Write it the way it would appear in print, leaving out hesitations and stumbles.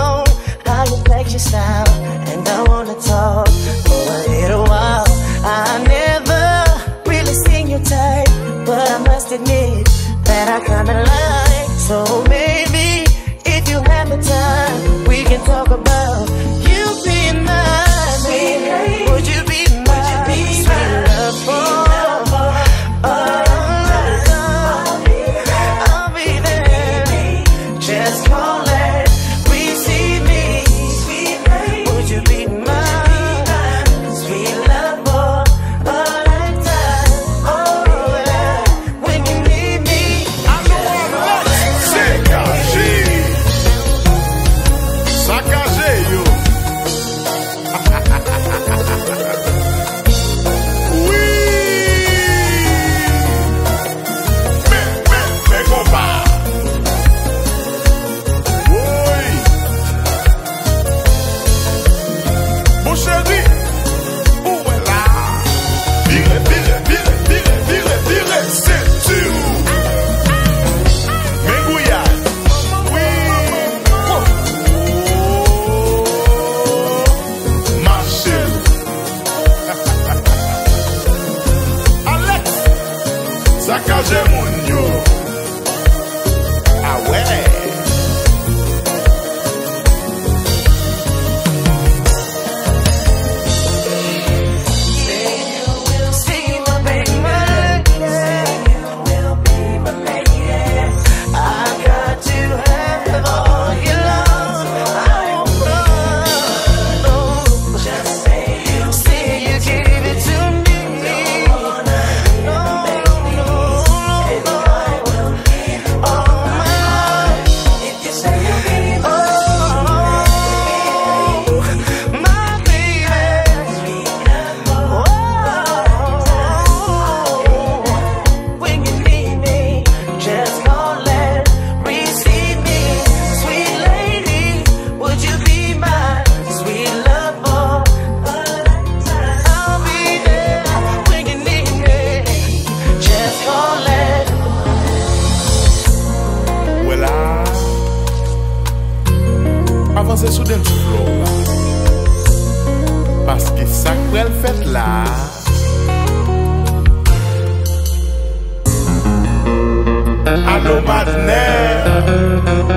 know how you like your sound, and I wanna talk for a little while. I never really seen your type, but I must admit that I kinda like. So maybe if you have the time, we can talk about you being mine. Sweet, would you be mine? Sweet love for I know my name.